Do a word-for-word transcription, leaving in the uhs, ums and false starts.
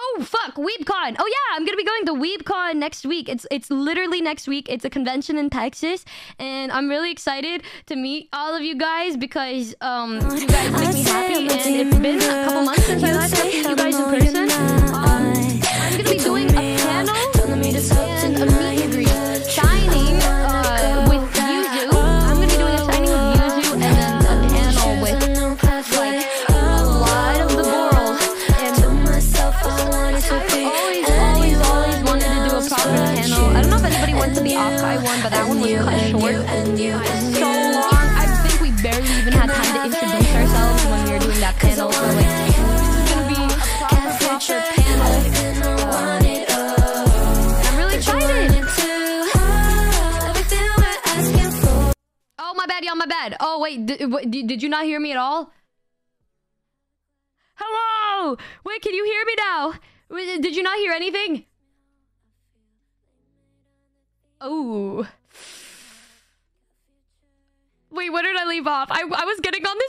Oh, fuck, Weebcon. Oh, yeah, I'm going to be going to Weebcon next week. It's it's literally next week. It's a convention in Texas. And I'm really excited to meet all of you guys because um, you guys make me happy. And it's been a couple months since I last talked to you guys in person. Um, I'm going to be doing a panel and a meet and greet. Shining uh, with Yuzu. I'm going to be doing a signing with Yuzu and then a panel with like a lot of the girls. And always, always, always wanted to do a proper panel. I don't know if anybody went to the Okai one, but that one was cut short. It was so long. I think we barely even had time to introduce ourselves when we were doing that panel. So like, this is going to be a proper, proper panel. Oh, my bad, y'all, my bad. Oh, wait, did, did you not hear me at all? Hello! Wait, can you hear me now? Did you not hear anything? Oh. Wait, where did I leave off? I, I was getting on this